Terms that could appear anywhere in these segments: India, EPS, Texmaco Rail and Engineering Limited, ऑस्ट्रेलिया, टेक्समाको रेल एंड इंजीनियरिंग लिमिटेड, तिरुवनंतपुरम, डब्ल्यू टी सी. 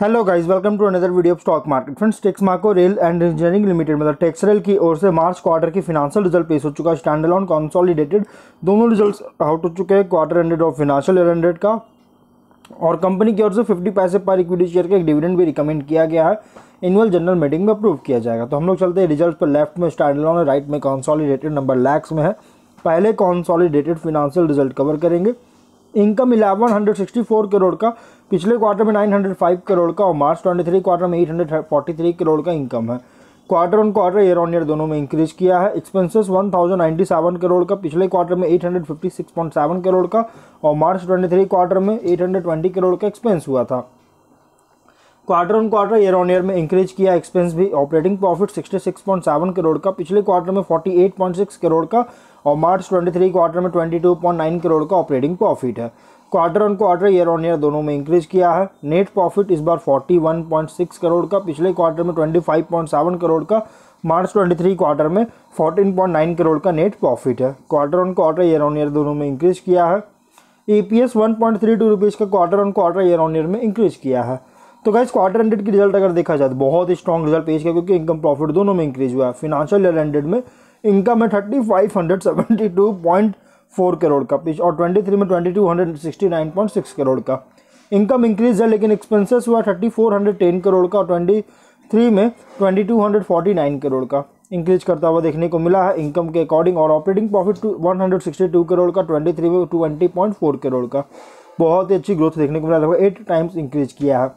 Hello guys, welcome to another video of stock market. Friends, टेक्समाको रेल एंड इंजीनियरिंग लिमिटेड मतलब takes rail की ओर से March quarter की financial result पेश हो चुका है। स्टैंडअलोन कंसोलिडेटेड दोनों रिजल्ट्स आउट हो चुके हैं क्वार्टर एंडेड और फिनांशियल ईयर एंडेड का, और कंपनी की ओर से 50 पैसे पर इक्विटी शेयर का एक डिविडेंड भी रिकमेंड किया गया है। एनुअल जनरल मीटिंग में अप्रूव किया जाएगा। तो हम लोग चलते हैं रिजल्ट पर। लेफ्ट में स्टैंडअलोन और राइट में कंसोलिडेटेड नंबर लैक्स में है। पहले कंसोलिडेटेड फिनांशियल रिजल्ट कवर करेंगे। इनकम 1164 करोड़ का, पिछले क्वार्टर में 905 करोड़ का और मार्च 23 क्वार्टर में 843 करोड़ का इनकम है। Quarter on quarter, year on year दोनों में इंक्रीज किया है। एक्सपेंसेस 1097 करोड़ का, पिछले क्वार्टर में 856.7 करोड़ का और मार्च 23 क्वार्टर में 820 करोड़ का एक्सपेंस हुआ था। Quarter on quarter, year on year में इंक्रीज किया एक्सपेंस भी। ऑपरेटिंग प्रॉफिट 66.7 करोड़ का, पिछले क्वार्टर में 48.6 करोड़ का और मार्च 23 क्वार्टर में 22.9 करोड़ का ऑपरेटिंग प्रॉफिट है। Quarter on quarter, year on year दोनों में इंक्रीज किया है। नेट प्रॉफिट इस बार 41.6 करोड़ का, पिछले क्वार्टर में 25.7 करोड़ का, मार्च 23 क्वार्टर में 14.9 करोड़ का नेट प्रॉफिट है। Quarter on quarter, year on year दोनों में इंक्रीज किया है। EPS 1.32 रुपीज़ का quarter on quarter, year on year में इंक्रीज किया है। तो गाइस, क्वार्टर एंडेड की रिजल्ट अगर देखा जाए तो बहुत ही स्ट्रॉन्ग रिजल्ट पेश किया, क्योंकि इनकम प्रॉफिट दोनों में इंक्रीज हुआ है। फिनांशियल ईयर एंडेड में इनकम है 3572.4 करोड़ का पिच और 23 में 2269.6 करोड़ का इनकम इंक्रीज है, लेकिन एक्सपेंसेस हुआ 3410 करोड़ का और 23 में 2249 करोड़ का इंक्रीज करता हुआ देखने को मिला है इनकम के अकॉर्डिंग। और ऑपरेटिंग प्रॉफिट 162 करोड़ का, 23 में 20.4 करोड़ का, बहुत ही अच्छी ग्रोथ देखने को मिला, लगभग 8 टाइम्स इंक्रीज किया है।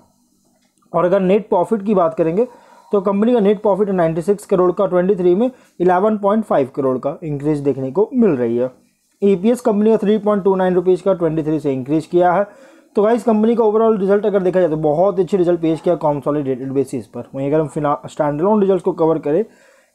और अगर नेट प्रॉफिट की बात करेंगे तो कंपनी का नेट प्रॉफिट 96 करोड़ का, 23 में 11.5 करोड़ का इंक्रीज देखने को मिल रही है। EPS कंपनी का 3.29 रुपीज़ का, 23 से इंक्रीज किया है। तो गाइस, कंपनी का ओवरऑल रिजल्ट अगर देखा जाए तो बहुत अच्छी रिजल्ट पेश किया कंसोलिडेटेड बेसिस पर। वहीं अगर हम स्टैंडअलोन रिजल्ट को कवर करें,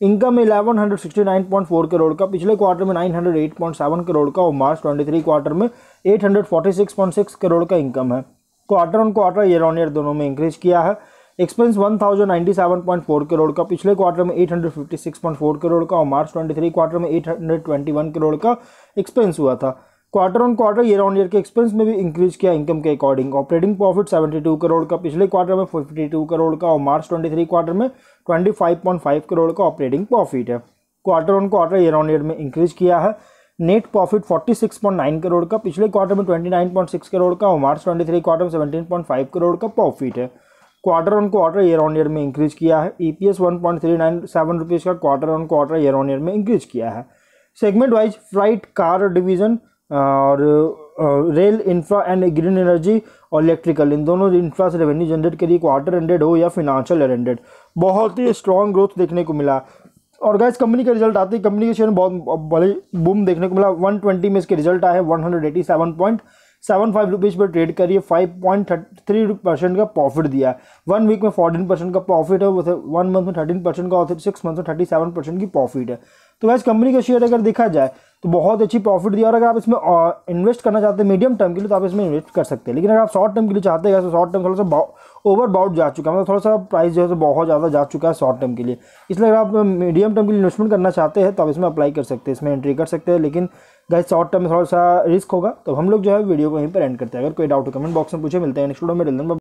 इनकम 1169.4 करोड़ का, पिछले क्वार्टर में 908.7 करोड़ का और मार्च 23 क्वार्टर में 846.6 करोड़ का इनकम है। Quarter on quarter, year on year दोनों में इंक्रीज किया है। एक्सपेंस 1097.4 करोड़ का, पिछले क्वार्टर में 856.4 करोड़ का और मार्च 23 क्वार्टर में 821 करोड़ का एक्सपेंस हुआ था। Quarter on quarter, year on year के एक्सपेंस में भी इंक्रीज किया इनकम के अकॉर्डिंग। ऑपरेटिंग प्रॉफिट 72 करोड़ का, पिछले क्वार्टर में 52 करोड़ का और मार्च 23 क्वार्टर में 25.5 करोड़ का ऑपरेटिंग प्रॉफिट है। Quarter on quarter, year on year में इंक्रीज किया है। नेट प्रॉफिट 46.9 करोड़ का, पिछले क्वार्टर में 29.6 करोड़ का और मार्च 23 क्वार्टर में 17.5 करोड़ का प्रॉफिट है। Quarter on quarter, year on year में इंक्रीज किया है। EPS 1.397 रुपीज़ का, quarter on quarter, year on year में इंक्रीज किया है। Segment wise freight car division और rail infra and green energy और इलेक्ट्रिकल, इन दोनों इंफ्रा से रेवेन्यू जनरेट करिए, क्वार्टर एंडेड हो या फिनांशियल ईयर एंडेड, बहुत ही स्ट्रॉन्ग ग्रोथ देखने को मिला। और गाइस, कंपनी का रिजल्ट आते ही कंपनी के शेयर में बहुत बड़े बूम देखने को मिला। 120 में इसके रिजल्ट आए, 187.75 रुपीज़ पर ट्रेड करिए, 5.33% का प्रॉफिट दिया। 1 वीक में 14% का प्रॉफिट है, 1 मंथ में 13% का और 6 मंथ में 37% की प्रॉफिट है। तो वैसे कंपनी का शेयर अगर देखा जाए तो बहुत अच्छी प्रॉफिट दिया, और अगर आप इसमें इन्वेस्ट करना चाहते हैं मीडियम टर्म के लिए तो आप इसमें इन्वेस्ट कर सकते हैं। लेकिन अगर आप शॉर्ट टर्म के लिए चाहते हैं तो शॉर्ट टर्म थोड़ा सा ओवरबाउट जा चुका है, मतलब थोड़ा सा प्राइस जो है बहुत ज़्यादा जा चुका है शॉर्ट टर्म के लिए। इसलिए अगर आप मीडियम टर्म के लिए इन्वेस्टमेंट करना चाहते हैं तो आप इसमें अप्लाई कर सकते हैं, इसमें एंट्री कर सकते हैं, लेकिन गाइस शॉर्ट टर्म में थोड़ा सा रिस्क होगा। तो हम लोग जो है वीडियो को यहीं पर एंड करते हैं। अगर कोई डाउट हो कमेंट बॉक्स में पूछे। मिलते हैं नेक्स्ट वीडियो में।